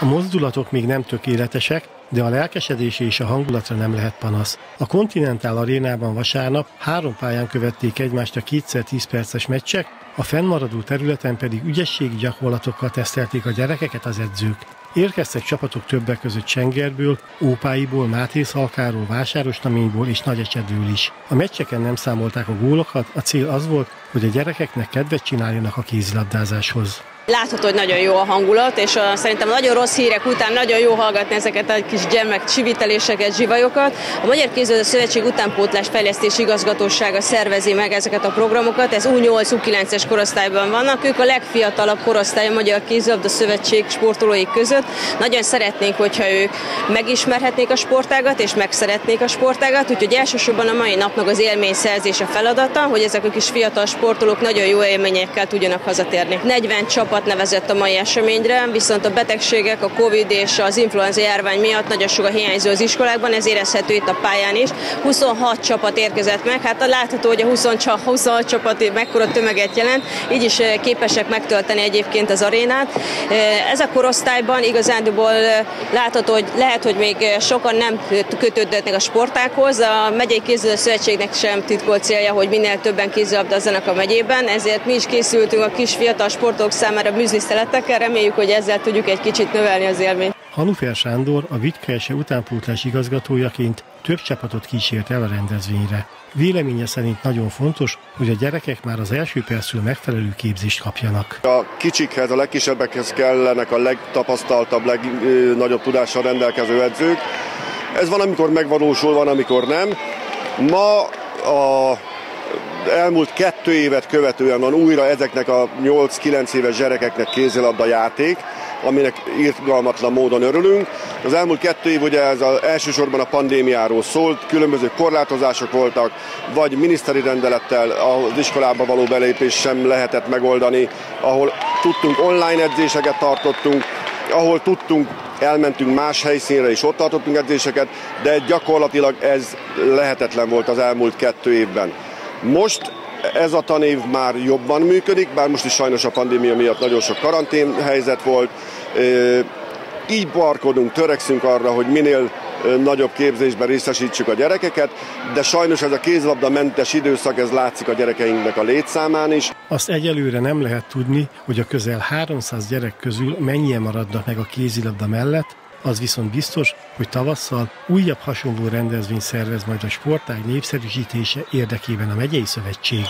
A mozdulatok még nem tökéletesek, de a lelkesedés és a hangulatra nem lehet panasz. A Continental Arénában vasárnap 3 pályán követték egymást a 2x10 perces meccsek, a fennmaradó területen pedig ügyességi gyakorlatokkal tesztelték a gyerekeket az edzők. Érkeztek csapatok többek között Csengerből, Ópáiból, Máté Szalkáról, Vásárosnaményból és Nagy Ecsedről is. A meccseken nem számolták a gólokat, a cél az volt, hogy a gyerekeknek kedvet csináljanak a kézilabdázáshoz. Látható, hogy nagyon jó a hangulat, és szerintem nagyon rossz hírek után nagyon jó hallgatni ezeket a kis gyermek csiviteléseket, zsivajokat. A Magyar Kézilabda Szövetség utánpótlás fejlesztési igazgatósága szervezi meg ezeket a programokat, ez U8-U9-es korosztályban vannak, ők a legfiatalabb korosztály a Magyar Kézilabda Szövetség sportolói között. Nagyon szeretnénk, hogyha ők megismerhetnék a sportágat, és megszeretnék a sportágat, úgyhogy elsősorban a mai napnak az élményszerzés a feladata, hogy ezek a kis fiatal sportolók nagyon jó élményekkel tudjanak hazatérni. 40 csapat nevezett a mai eseményre, viszont a betegségek, a Covid és az influenza járvány miatt nagyon sok a hiányzó az iskolákban, ez érezhető itt a pályán is. 26 csapat érkezett meg, hát látható, hogy a 26 csapat mekkora tömeget jelent, így is képesek megtölteni egyébként az arénát. Ez a korosztályban igazándiból látható, hogy lehet, hogy még sokan nem kötődnek a sportákhoz, a Megyei Kézilabda Szövetségnek sem titkolt célja, hogy minél többen kézilabdázzanak a megyében, ezért mi is készültünk a kis fiatal sportok számára műzliszteletekkel, reméljük, hogy ezzel tudjuk egy kicsit növelni az élményt. Hanufer Sándor a Vitka-es-e utánpótlás igazgatójaként több csapatot kísért el a rendezvényre. Véleménye szerint nagyon fontos, hogy a gyerekek már az első perctől megfelelő képzést kapjanak. A kicsikhez, a legkisebbekhez kellenek a legtapasztaltabb, legnagyobb tudással rendelkező edzők. Ez van, amikor megvalósul, van, amikor nem. Ma a elmúlt 2 évet követően van újra ezeknek a 8-9 éves gyerekeknek kézilabda játék, aminek irgalmatlan módon örülünk. Az elmúlt 2 év ugye ez elsősorban a pandémiáról szólt, különböző korlátozások voltak, vagy miniszteri rendelettel az iskolába való belépés sem lehetett megoldani, ahol tudtunk online edzéseket tartottunk, ahol tudtunk, elmentünk más helyszínre és ott tartottunk edzéseket, de gyakorlatilag ez lehetetlen volt az elmúlt 2 évben. Most ez a tanév már jobban működik, bár most is sajnos a pandémia miatt nagyon sok karantén helyzet volt. Így barkodunk, törekszünk arra, hogy minél nagyobb képzésben részesítsük a gyerekeket, de sajnos ez a kézilabdamentes időszak, ez látszik a gyerekeinknek a létszámán is. Azt egyelőre nem lehet tudni, hogy a közel 300 gyerek közül mennyien maradnak meg a kézilabda mellett, az viszont biztos, hogy tavasszal újabb hasonló rendezvényt szervez majd a sportág népszerűsítése érdekében a megyei szövetség.